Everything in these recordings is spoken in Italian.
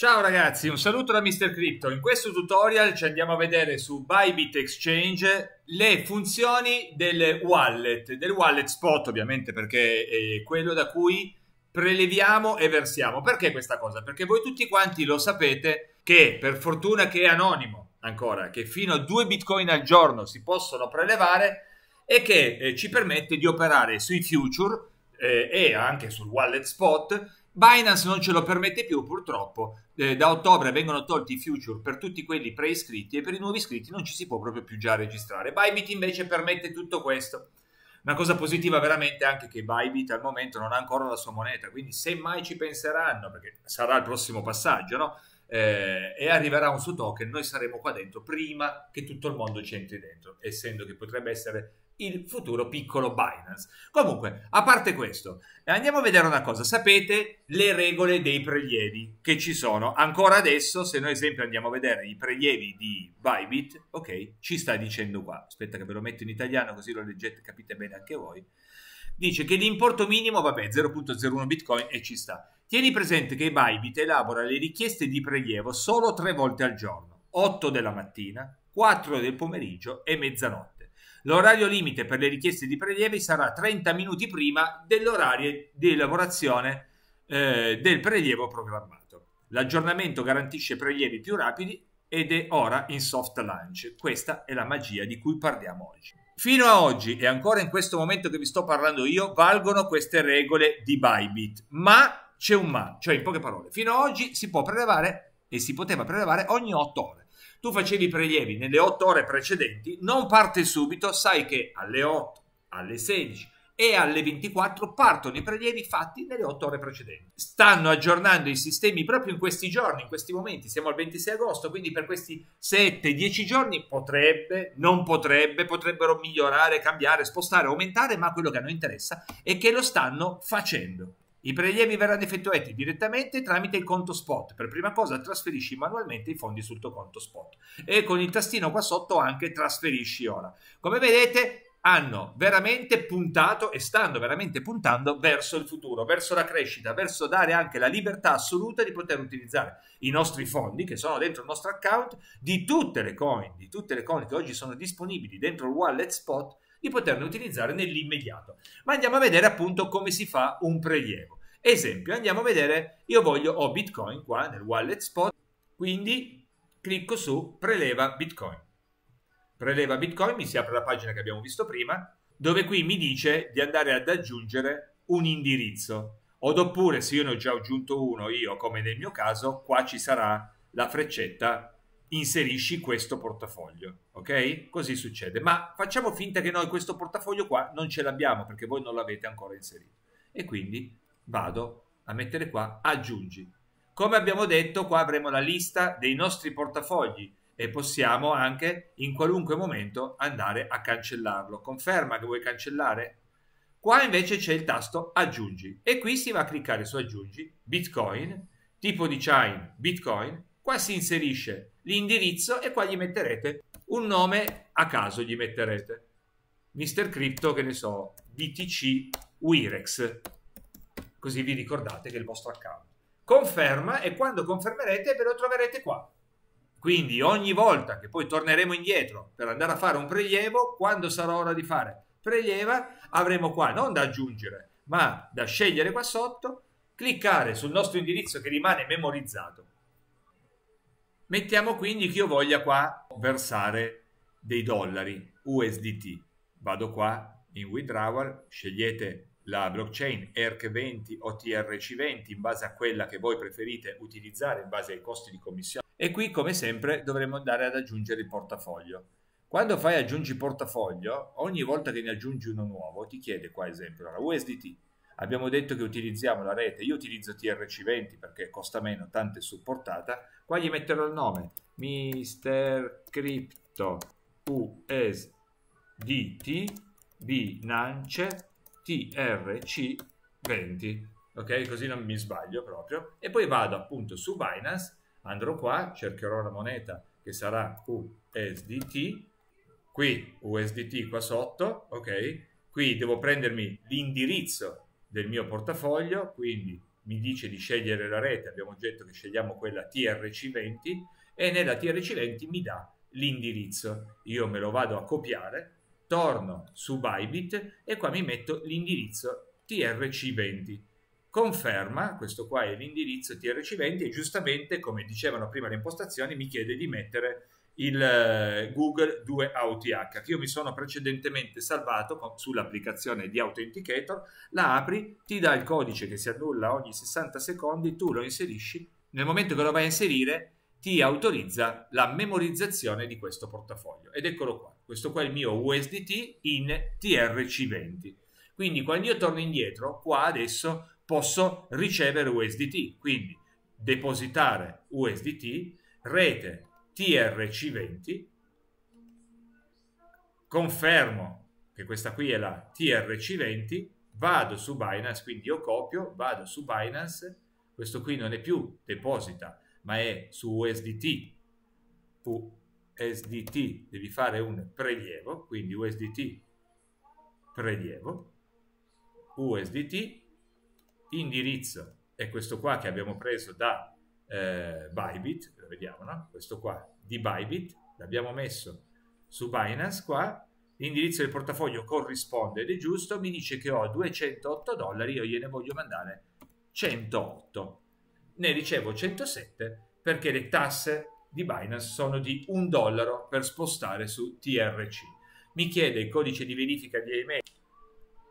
Ciao ragazzi, un saluto da MrCrypto. In questo tutorial ci andiamo a vedere su Bybit Exchange le funzioni del wallet spot, ovviamente, perché è quello da cui preleviamo e versiamo. Perché questa cosa? Perché voi tutti quanti lo sapete che, per fortuna che è anonimo ancora, che fino a 2 bitcoin al giorno si possono prelevare e che ci permette di operare sui future e anche sul wallet spot. Binance non ce lo permette più, purtroppo. Da ottobre vengono tolti i future per tutti quelli preiscritti e per i nuovi iscritti non ci si può proprio più già registrare. Bybit invece permette tutto questo. Una cosa positiva veramente anche che Bybit al momento non ha ancora la sua moneta, quindi se mai ci penseranno, perché sarà il prossimo passaggio, no? E arriverà un suo token, noi saremo qua dentro prima che tutto il mondo ci entri dentro, essendo che potrebbe essere il futuro piccolo Binance. Comunque, a parte questo, andiamo a vedere una cosa. Sapete le regole dei prelievi che ci sono ancora adesso? Se noi, ad esempio, andiamo a vedere i prelievi di Bybit, ok, ci sta dicendo qua, aspetta che ve lo metto in italiano così lo leggete, capite bene anche voi. Dice che l'importo minimo, vabbè, 0.01 bitcoin e ci sta. Tieni presente che Bybit elabora le richieste di prelievo solo 3 volte al giorno, 8 della mattina, 4 del pomeriggio e mezzanotte. L'orario limite per le richieste di prelievi sarà 30 minuti prima dell'orario di lavorazione del prelievo programmato. L'aggiornamento garantisce prelievi più rapidi ed è ora in soft launch. Questa è la magia di cui parliamo oggi. Fino a oggi, e ancora in questo momento che vi sto parlando io, valgono queste regole di Bybit. Ma c'è un ma, cioè in poche parole. Fino a oggi si può prelevare e si poteva prelevare ogni 8 ore. Tu facevi i prelievi nelle 8 ore precedenti, non parte subito, sai che alle 8, alle 16 e alle 24 partono i prelievi fatti nelle 8 ore precedenti. Stanno aggiornando i sistemi proprio in questi giorni, in questi momenti, siamo al 26 agosto, quindi per questi 7-10 giorni potrebbe, non potrebbe, potrebbero migliorare, cambiare, spostare, aumentare, ma quello che a noi interessa è che lo stanno facendo. I prelievi verranno effettuati direttamente tramite il conto spot. Per prima cosa trasferisci manualmente i fondi sul tuo conto spot e con il tastino qua sotto anche trasferisci ora. Come vedete hanno veramente puntato e stanno veramente puntando verso il futuro, verso la crescita, verso dare anche la libertà assoluta di poter utilizzare i nostri fondi che sono dentro il nostro account, di tutte le coin che oggi sono disponibili dentro il wallet spot, di poterne utilizzare nell'immediato. Ma andiamo a vedere appunto come si fa un prelievo. Esempio, andiamo a vedere, io ho Bitcoin qua nel wallet spot, quindi clicco su preleva Bitcoin. Preleva Bitcoin, mi si apre la pagina che abbiamo visto prima, dove qui mi dice di andare ad aggiungere un indirizzo. Oppure, se io ne ho già aggiunto uno, io come nel mio caso, qua ci sarà la freccetta inserisci questo portafoglio, ok? Così succede, ma facciamo finta che noi questo portafoglio qua non ce l'abbiamo perché voi non l'avete ancora inserito e quindi vado a mettere qua aggiungi. Come abbiamo detto, qua avremo la lista dei nostri portafogli e possiamo anche in qualunque momento andare a cancellarlo. Conferma che vuoi cancellare? Qua invece c'è il tasto aggiungi e qui si va a cliccare su aggiungi Bitcoin, tipo di chain Bitcoin. Qua si inserisce l'indirizzo e qua gli metterete un nome a caso, gli metterete MrCrypto, che ne so, BTC Wirex, così vi ricordate che è il vostro account. Conferma e quando confermerete ve lo troverete qua. Quindi ogni volta che poi torneremo indietro per andare a fare un prelievo, quando sarà ora di fare preleva, avremo qua non da aggiungere ma da scegliere qua sotto, cliccare sul nostro indirizzo che rimane memorizzato. Mettiamo quindi che io voglia qua versare dei dollari USDT. Vado qua in withdrawal, scegliete la blockchain ERC20 o TRC20 in base a quella che voi preferite utilizzare, in base ai costi di commissione. E qui come sempre dovremo andare ad aggiungere il portafoglio. Quando fai aggiungi portafoglio, ogni volta che ne aggiungi uno nuovo ti chiede qua esempio la USDT. Abbiamo detto che utilizziamo la rete, io utilizzo TRC20 perché costa meno, tanto è supportata. Qua gli metterò il nome, MrCrypto USDT Binance TRC20, ok? Così non mi sbaglio proprio. E poi vado appunto su Binance, andrò qua, cercherò la moneta che sarà USDT, qui USDT qua sotto, ok? Qui devo prendermi l'indirizzo del mio portafoglio, quindi mi dice di scegliere la rete, abbiamo detto che scegliamo quella TRC20 e nella TRC20 mi dà l'indirizzo. Io me lo vado a copiare, torno su Bybit e qua mi metto l'indirizzo TRC20. Conferma, questo qua è l'indirizzo TRC20 e giustamente, come dicevano prima le impostazioni, mi chiede di mettere il Google 2 AUTH che io mi sono precedentemente salvato sull'applicazione di Authenticator. La apri, ti dà il codice che si annulla ogni 60 secondi, tu lo inserisci, nel momento che lo vai a inserire ti autorizza la memorizzazione di questo portafoglio ed eccolo qua, questo qua è il mio USDT in TRC20. Quindi quando io torno indietro qua adesso posso ricevere USDT, quindi depositare USDT, rete TRC20, confermo che questa qui è la TRC20, vado su Binance, quindi io copio, vado su Binance, questo qui non è più deposita ma è su USDT, USDT devi fare un prelievo, quindi USDT prelievo, USDT indirizzo è questo qua che abbiamo preso da Bybit, lo vediamo, no? Questo qua di Bybit l'abbiamo messo su Binance qua, l'indirizzo del portafoglio corrisponde ed è giusto, mi dice che ho $208, io gliene voglio mandare 108, ne ricevo 107 perché le tasse di Binance sono di $1 per spostare su TRC. Mi chiede il codice di verifica di email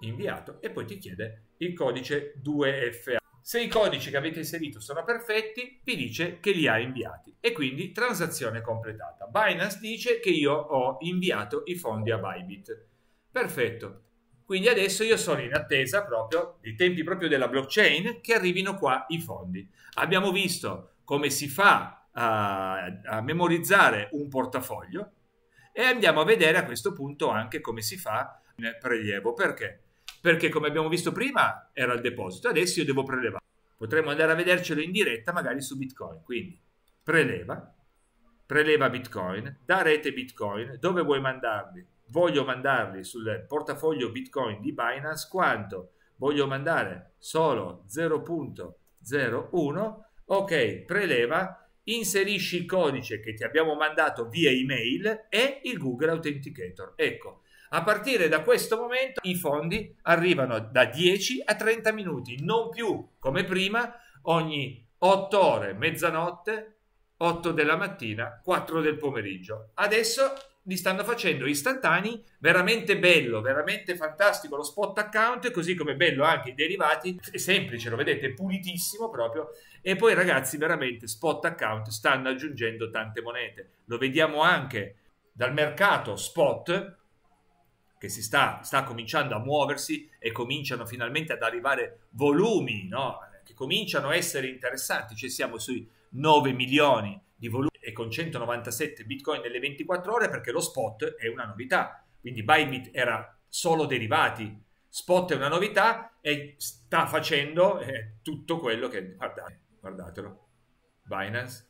inviato e poi ti chiede il codice 2FA. Se i codici che avete inserito sono perfetti, vi dice che li ha inviati e quindi transazione completata. Binance dice che io ho inviato i fondi a Bybit. Perfetto. Quindi adesso io sono in attesa proprio dei tempi proprio della blockchain che arrivino qua i fondi. Abbiamo visto come si fa a memorizzare un portafoglio e andiamo a vedere a questo punto anche come si fa nel prelievo. Perché? Perché come abbiamo visto prima era il deposito, adesso io devo prelevare. Potremmo andare a vedercelo in diretta magari su Bitcoin, quindi preleva, preleva Bitcoin, da rete Bitcoin, dove vuoi mandarli? Voglio mandarli sul portafoglio Bitcoin di Binance, quanto? Voglio mandare solo 0.01, ok, preleva, inserisci il codice che ti abbiamo mandato via email e il Google Authenticator, ecco. A partire da questo momento i fondi arrivano da 10 a 30 minuti, non più come prima ogni 8 ore, mezzanotte, 8 della mattina, 4 del pomeriggio. Adesso li stanno facendo istantanei, veramente bello, veramente fantastico lo spot account, così come bello anche i derivati, è semplice, lo vedete, pulitissimo proprio. E poi ragazzi veramente spot account stanno aggiungendo tante monete, lo vediamo anche dal mercato spot, che si sta cominciando a muoversi e cominciano finalmente ad arrivare volumi, no? Che cominciano a essere interessanti, cioè siamo sui 9 milioni di volumi e con 197 bitcoin nelle 24 ore perché lo spot è una novità, quindi Bybit era solo derivati, spot è una novità e sta facendo tutto quello che... guardatelo, Binance,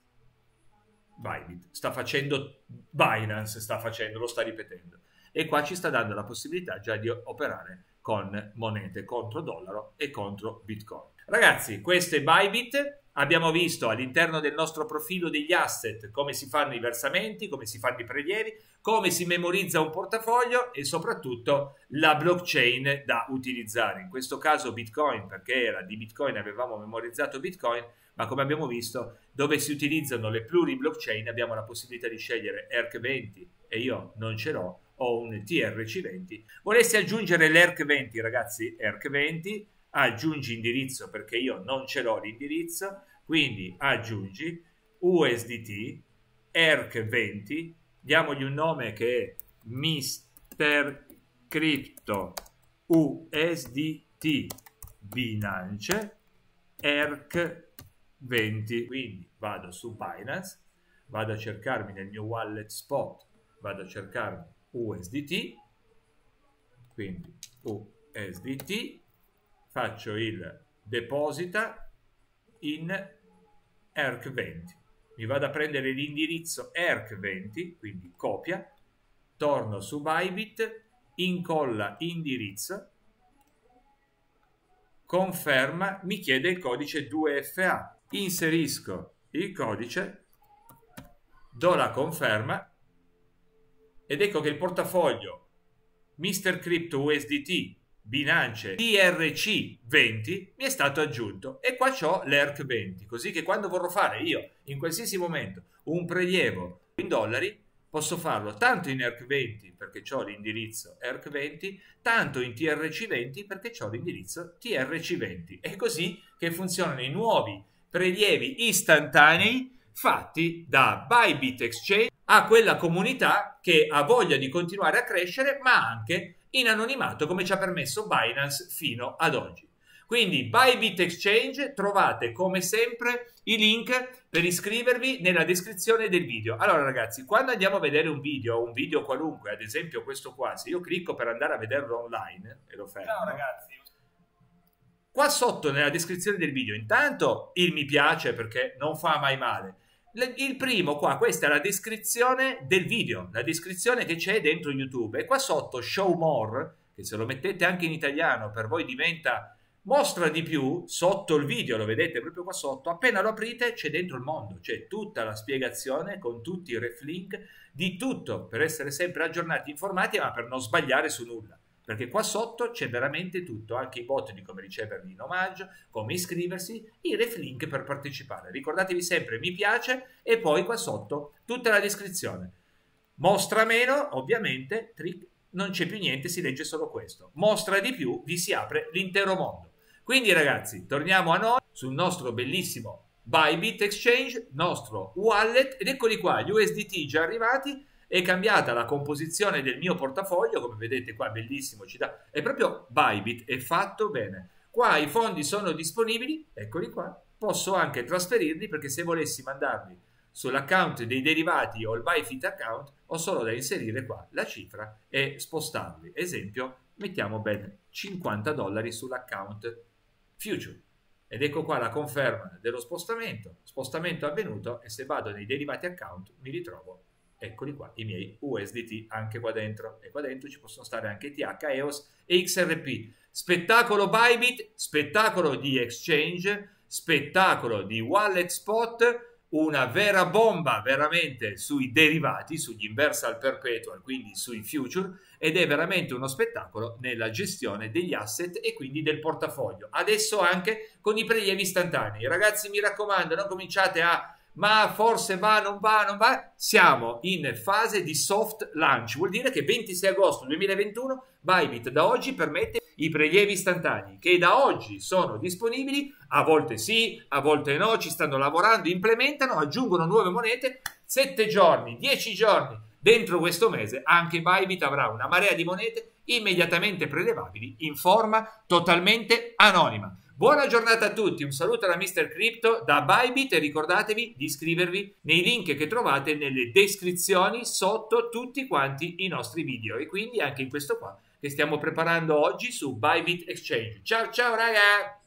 Bybit, sta facendo, lo sta ripetendo. E qua ci sta dando la possibilità già di operare con monete contro dollaro e contro Bitcoin. Ragazzi, questo è Bybit. Abbiamo visto all'interno del nostro profilo degli asset come si fanno i versamenti, come si fanno i prelievi, come si memorizza un portafoglio e soprattutto la blockchain da utilizzare. In questo caso Bitcoin, perché era di Bitcoin, avevamo memorizzato Bitcoin, ma come abbiamo visto dove si utilizzano le pluri-blockchain abbiamo la possibilità di scegliere ERC20 e io non ce l'ho. Ho un TRC20, volessi aggiungere l'ERC20 ragazzi, ERC20, aggiungi indirizzo perché io non ce l'ho l'indirizzo, quindi aggiungi USDT, ERC20, diamogli un nome che è MrCrypto USDT Binance ERC20, quindi vado su Binance, vado a cercarmi nel mio wallet spot, vado a cercarmi USDT, quindi USDT, faccio il deposita in ERC20, mi vado a prendere l'indirizzo ERC20, quindi copia, torno su Bybit, incolla indirizzo, conferma, mi chiede il codice 2FA. Inserisco il codice, do la conferma ed ecco che il portafoglio MrCrypto USDT Binance ERC20 mi è stato aggiunto e qua c'ho l'ERC20, così che quando vorrò fare io in qualsiasi momento un prelievo in dollari posso farlo tanto in ERC20 perché c'ho l'indirizzo ERC20, tanto in TRC20 perché c'ho l'indirizzo TRC20. È così che funzionano i nuovi prelievi istantanei fatti da Bybit Exchange a quella comunità che ha voglia di continuare a crescere, ma anche in anonimato come ci ha permesso Binance fino ad oggi. Quindi Bybit Exchange, trovate come sempre i link per iscrivervi nella descrizione del video. Allora ragazzi, quando andiamo a vedere un video qualunque, ad esempio questo qua, se io clicco per andare a vederlo online e lo fermo. Ciao ragazzi. Qua sotto nella descrizione del video, intanto il mi piace perché non fa mai male. Il primo qua, questa è la descrizione del video, la descrizione che c'è dentro YouTube, e qua sotto show more, che se lo mettete anche in italiano per voi diventa mostra di più, sotto il video lo vedete proprio qua sotto, appena lo aprite c'è dentro il mondo, c'è tutta la spiegazione con tutti i ref link di tutto, per essere sempre aggiornati, informati, ma per non sbagliare su nulla. Perché qua sotto c'è veramente tutto, anche i bot di come riceverli in omaggio, come iscriversi, i ref link per partecipare. Ricordatevi sempre mi piace e poi qua sotto tutta la descrizione. Mostra meno, ovviamente, non c'è più niente, si legge solo questo. Mostra di più, vi si apre l'intero mondo. Quindi ragazzi, torniamo a noi sul nostro bellissimo Bybit Exchange, nostro wallet, ed eccoli qua, gli USDT già arrivati. È cambiata la composizione del mio portafoglio, come vedete qua, bellissimo, ci dà, è proprio Bybit, è fatto bene. Qua i fondi sono disponibili, eccoli qua, posso anche trasferirli, perché se volessi mandarli sull'account dei derivati o il Bybit account ho solo da inserire qua la cifra e spostarli. Esempio, mettiamo ben $50 sull'account Future. Ed ecco qua la conferma dello spostamento, spostamento avvenuto, e se vado nei derivati account mi ritrovo, eccoli qua, i miei USDT anche qua dentro, e qua dentro ci possono stare anche ETH, EOS e XRP. Spettacolo Bybit, spettacolo di exchange, spettacolo di wallet spot, una vera bomba veramente sui derivati, sugli Universal Perpetual, quindi sui future, ed è veramente uno spettacolo nella gestione degli asset e quindi del portafoglio. Adesso anche con i prelievi istantanei. Ragazzi, mi raccomando, non cominciate a ma forse va, non va, non va, siamo in fase di soft launch, vuol dire che 26 agosto 2021 Bybit da oggi permette i prelievi istantanei, che da oggi sono disponibili, a volte sì, a volte no, ci stanno lavorando, implementano, aggiungono nuove monete, 7 giorni, 10 giorni, dentro questo mese anche Bybit avrà una marea di monete immediatamente prelevabili in forma totalmente anonima. Buona giornata a tutti, un saluto da MrCrypto, da Bybit, e ricordatevi di iscrivervi nei link che trovate nelle descrizioni sotto tutti quanti i nostri video, e quindi anche in questo qua che stiamo preparando oggi su Bybit Exchange. Ciao ciao raga!